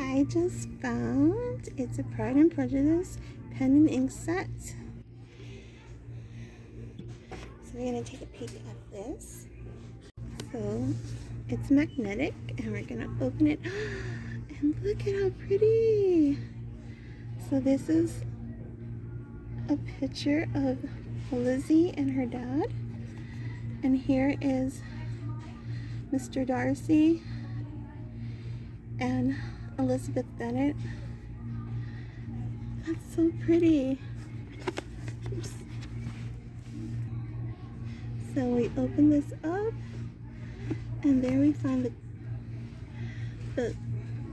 I just found. It's a Pride and Prejudice pen and ink set. So we're gonna take a peek at this. So it's magnetic, and we're gonna open it. And look at how pretty. So this is a picture of Lizzie and her dad. And here is Mr. Darcy and Elizabeth Bennet. That's so pretty. Oops. So we open this up, and there we find the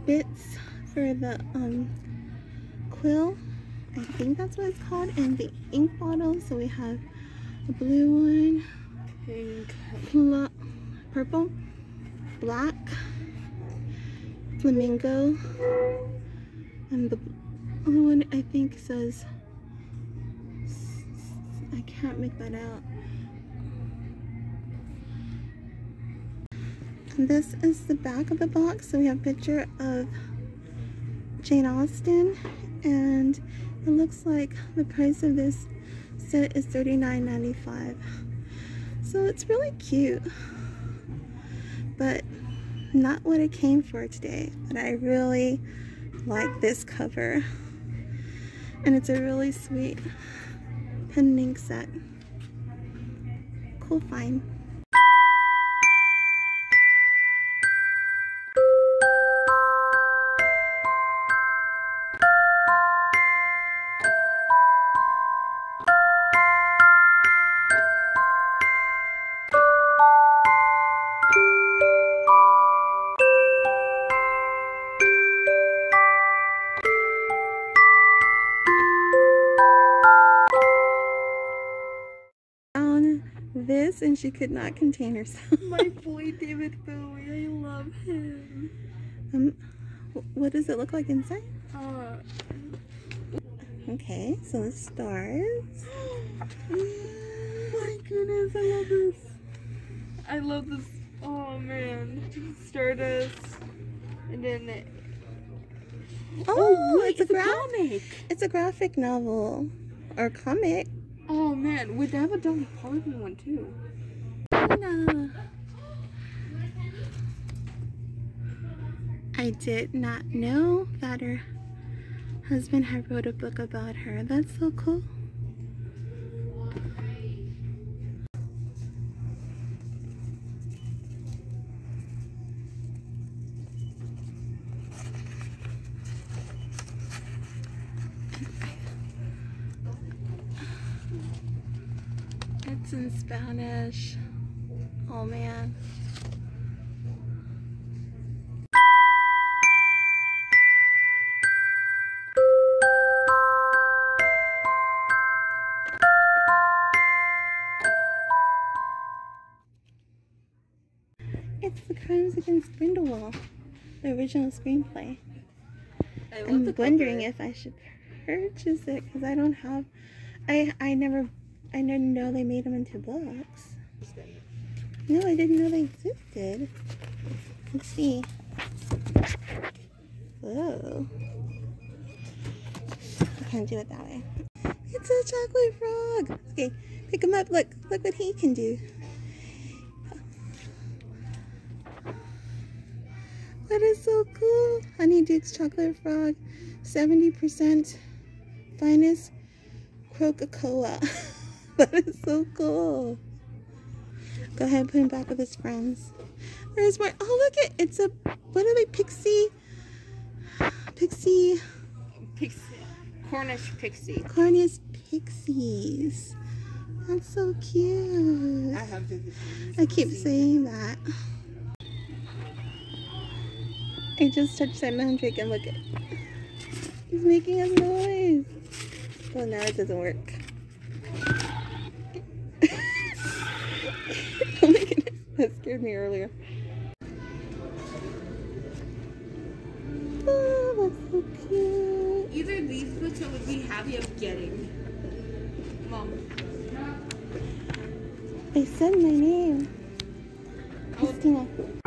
bits for the quill. I think that's what it's called, and the ink bottle. So we have a blue one, pink, purple, black, flamingo, and the other one I think says, I can't make that out. And this is the back of the box, so we have a picture of Jane Austen, and it looks like the price of this set is $39.95. So it's really cute, but not what I came for today. But I really like this cover, and it's a really sweet pen and ink set. Cool find. This, and she could not contain herself. My boy David Bowie, I love him. What does it look like inside? Okay, so the stars. My goodness, I love this. I love this. Oh man, Stardust, and then. Oh wait, it's a comic. It's a graphic novel or comic. Oh man, would that have a Dolly Parton one too? No. I did not know that her husband had wrote a book about her. That's so cool. It's in Spanish. Oh man. It's the Crimes Against Grindelwald, the original screenplay. I'm wondering if I should purchase it because I don't have. I didn't know they made them into books. No, I didn't know they existed. Let's see. Whoa. I can't do it that way. It's a chocolate frog. Okay, pick him up. Look. Look what he can do. That is so cool. Honeydukes chocolate frog. 70% finest Crococoa. That is so cool. Go ahead and put him back with his friends. There's more. Oh, look it's a, what are they, pixie. Cornish pixie. Cornish pixies. That's so cute. I keep saying that. I just touched that mandrake and look at it. He's making a noise. Well, now it doesn't work. Oh my goodness, that scared me earlier. Oh, that's so cute. Either these books I would be happy of getting. Mom. They said my name. Christina.